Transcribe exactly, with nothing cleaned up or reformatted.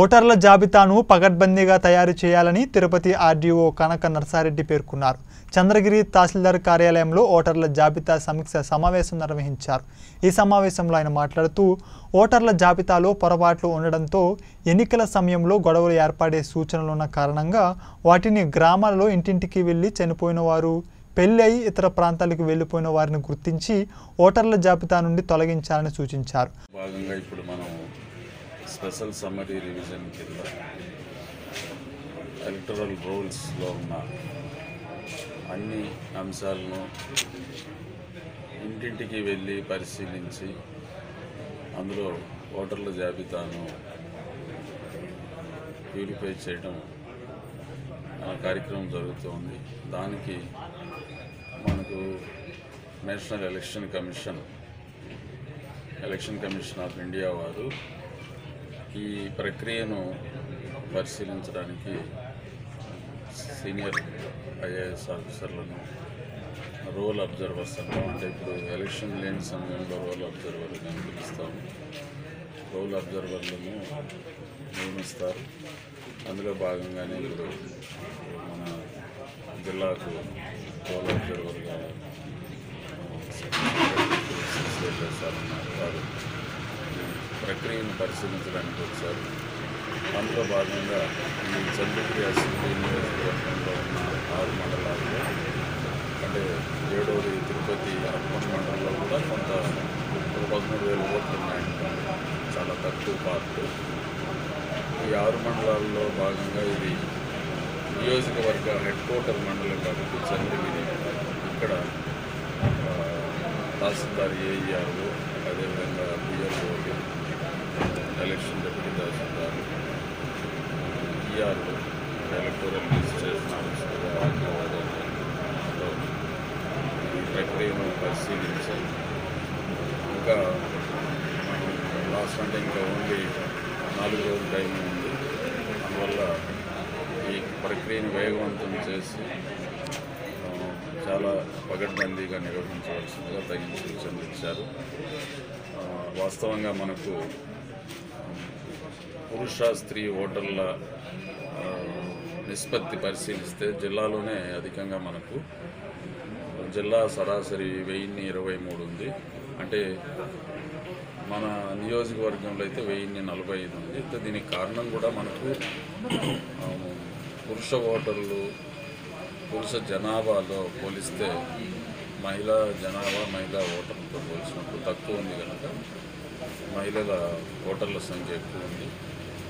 ఓటర్ల జాబితాను పగడ్బందీగా తయారు చేయాలని తిరుపతి ఆర్డిఓ కనక నర్సారెడ్డి పేర్కొన్నారు. చంద్రగిరి తహసీల్దార్ కార్యాలయంలో ఓటర్ల జాబితా సమీక్ష సమావేశం నిర్వహించారు. ఈ సమావేశంలో ఆయన మాట్లాడుతూ ఓటర్ల జాబితాలో పొరపాట్లు ఉండడంతో ఎన్నికల సమయంలో గొడవలు ఏర్పడే సూచనలు ఉన్న కారణంగా వాటిని గ్రామాలలో ఇంటింటికి వెళ్ళి చనిపోయిన వారు, పెళ్లి అయి ఇతర ప్రాంతాలకు వెళ్లిపోయిన వారిని గుర్తించి ఓటర్ల జాబితా నుండి తొలగించాలని సూచించారు. Special summary revision electoral rolls अन्नी अंशालनु इंटिंटिकी वेल्ली परिशीलिंची अंदुलो ओटर्ल जाबितानु प्यूरिफाई चेयडम कार्यक्रम जरुगुतुंदी. दानिकी मनकु national election commission election commission of India वारु ఈ ప్రక్రియను పరిశీలించడానికి సీనియర్ ఐఏఎస్ ఆఫీసర్లను రోల్ అబ్జర్వర్స్ అంటాం. అంటే ఇప్పుడు ఎలక్షన్ లేని సమయంలో రోల్ అబ్జర్వర్లు నియమిస్తాము. రోల్ అబ్జర్వర్లను నియమిస్తారు. అందులో భాగంగానే ఇప్పుడు మన జిల్లాకు రోల్ అబ్జర్వర్గా ప్రక్రియను పరిశీలించడానికి వచ్చారు. అందులో భాగంగా ఈ చంద్రగిరి అసెంబ్లీ నియోజకవర్గంలో ఉన్న ఆరు మండలాల్లో, అంటే ఏడోది తిరుపతి అర్బన్ మండలంలో కూడా కొంత పదమూడు వేల ఓట్లు ఉన్నాయంటే చాలా తక్కువ పార్టీ. ఈ ఆరు మండలాల్లో భాగంగా ఇది నియోజకవర్గ హెడ్ క్వార్టర్ మండలం కాబట్టి చంద్రగిరి ఇక్కడ తహసీల్దార్ ఏఈఆర్ఓ, అదేవిధంగా బిఆర్ఓలు, election deputy tahsildar, ERO, electoral registration officer RDO ఈ ప్రక్రియను పరిశీలించాలి. ఇంకా లాస్ట్ అంటే ఇంకా ఓన్లీ నాలుగు రోజుల టైం ఉంది. అందువల్ల ఈ ప్రక్రియను వేగవంతం చేసి చాలా పగడ్బందీగా నిర్వహించవలసిందిగా తగిన సూచనలు ఇచ్చారు. వాస్తవంగా మనకు పురుష స్త్రీ ఓటర్ల నిష్పత్తి పరిశీలిస్తే జిల్లాలోనే అధికంగా మనకు జిల్లా సరాసరి వెయ్యిన్ని ఇరవై మూడు ఉంది. అంటే మన నియోజకవర్గంలో అయితే వెయ్యిన్ని నలభై ఐదు ఉంది. అయితే దీనికి కారణం కూడా మనకు పురుష ఓటర్లు పురుష జనాభాలో పోలిస్తే మహిళా జనాభా మహిళా ఓటర్లతో పోల్చినప్పుడు తక్కువ ఉంది కనుక మహిళల ఓటర్ల సంఖ్య ఎక్కువ ఉంది.